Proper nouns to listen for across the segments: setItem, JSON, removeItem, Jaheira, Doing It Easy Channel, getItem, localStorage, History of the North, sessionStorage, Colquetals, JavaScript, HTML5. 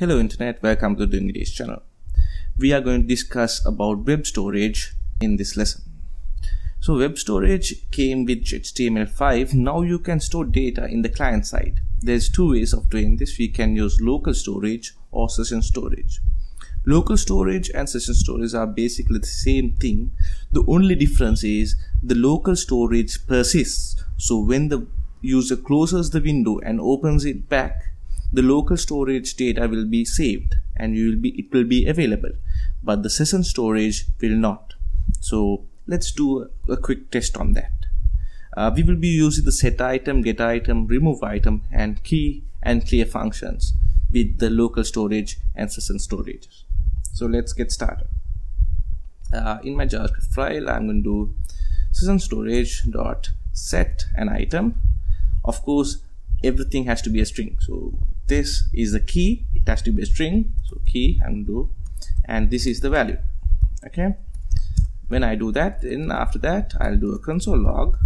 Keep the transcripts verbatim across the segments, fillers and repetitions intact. Hello Internet, welcome to Doing It Easy Channel. We are going to discuss about web storage in this lesson. So web storage came with H T M L five. Now you can store data in the client side. There's two ways of doing this. We can use local storage or session storage. Local storage and session storage are basically the same thing. The only difference is the local storage persists. So when the user closes the window and opens it back, the local storage data will be saved and you will be it will be available, but the session storage will not. So let's do a, a quick test on that. Uh, we will be using the setItem, getItem, removeItem and key and clear functions with the local storage and session storage. So let's get started. Uh, in my JavaScript file, I'm going to do session storage dot set an item. Of course, everything has to be a string. So this is the key, it has to be a string. So key I'm going to do, and this is the value. Okay, when I do that, then after that I'll do a console log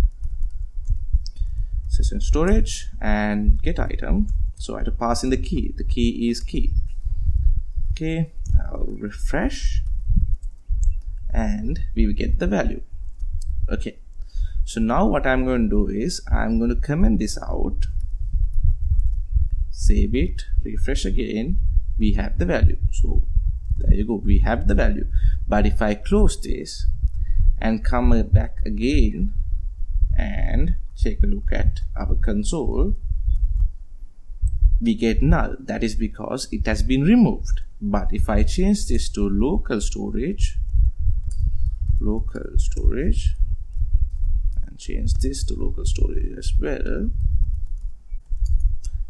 session storage and get item. So I have to pass in the key. The key is key. Okay, I'll refresh and we will get the value. Okay, so now what I'm going to do is I'm going to comment this out, save it, refresh again, we have the value. So there you go, we have the value. But if I close this and come back again and take a look at our console, we get null. That is because it has been removed. But if I change this to local storage, local storage, and change this to local storage as well,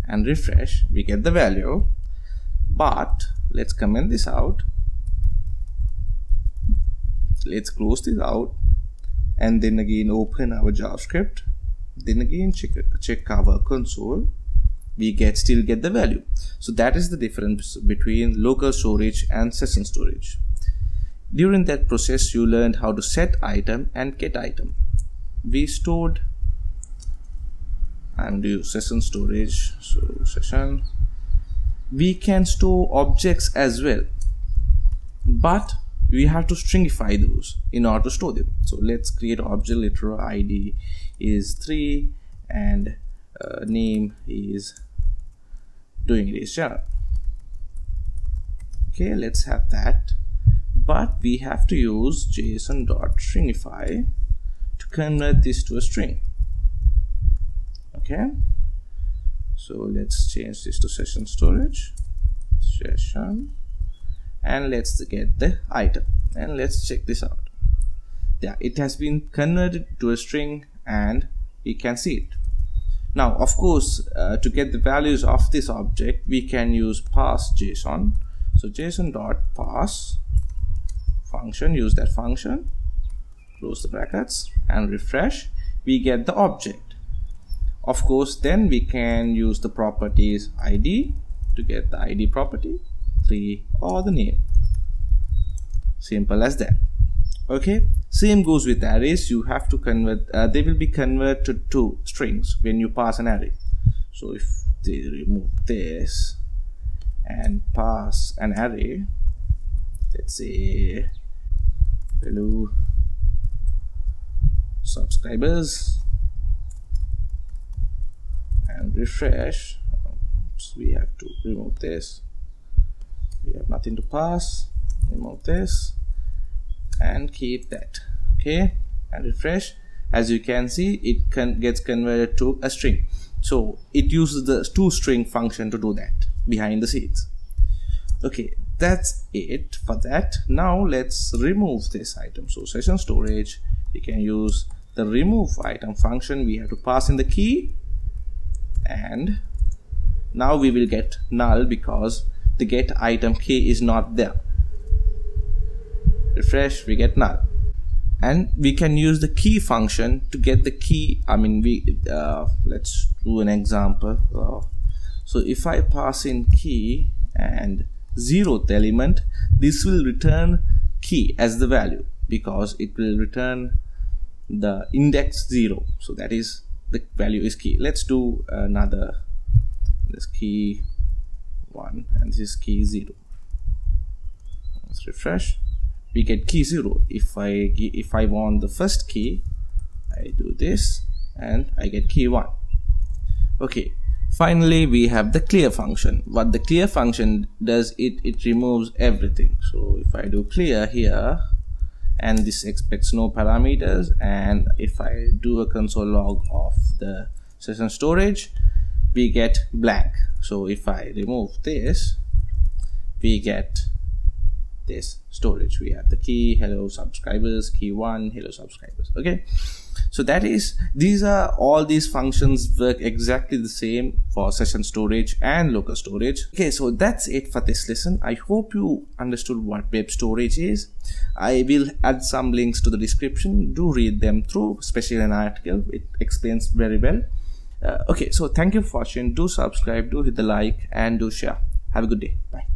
and refresh, we get the value. But let's comment this out, let's close this out, and then again open our JavaScript, then again check check our console, we get still get the value. So that is the difference between local storage and session storage. During that process, you learned how to set item and get item. We stored and do session storage. So session, we can store objects as well, but we have to stringify those in order to store them. So let's create an object. Literal I D is three and uh, name is Doing It Easy Channel. Okay, let's have that, but we have to use JSON.stringify to convert this to a string. Okay, so let's change this to session storage, session, and let's get the item, and let's check this out. Yeah, it has been converted to a string and you can see it. Now of course, uh, to get the values of this object, we can use pass JSON. So JSON.pass function, use that function, close the brackets and refresh, we get the object. Of course, then we can use the properties I D to get the I D property, three or the name. Simple as that. Okay, same goes with arrays. You have to convert, uh, they will be converted to strings when you pass an array. So if they remove this and pass an array, let's say hello subscribers, and refresh, oops, we have to remove this, we have nothing to pass, remove this and keep that. Okay, and refresh. As you can see, it can gets converted to a string. So it uses the toString function to do that behind the scenes. Okay, that's it for that. Now let's remove this item. So session storage, you can use the remove item function, we have to pass in the key, and now we will get null because the get item key is not there. Refresh, we get null. And we can use the key function to get the key. I mean, we uh, let's do an example. Uh, so if I pass in key and zeroth element, this will return key as the value because it will return the index zero. So that is the value is key. Let's do another, this key one and this is key zero. Let's refresh. We get key zero. If I if I want the first key, I do this and I get key one. Okay. Finally, we have the clear function. What the clear function does, it it removes everything. So if I do clear here, and this expects no parameters, and if I do a console log of the session storage, we get blank. So if I remove this, we get this storage. We have the key, hello subscribers, key one, hello subscribers. Okay, so that is, these are all these functions work exactly the same for session storage and local storage. Okay, so that's it for this lesson. I hope you understood what web storage is. I will add some links to the description. Do read them through, especially an article, it explains very well. Uh, okay, so thank you for watching. Do subscribe, do hit the like, and do share. Have a good day. Bye.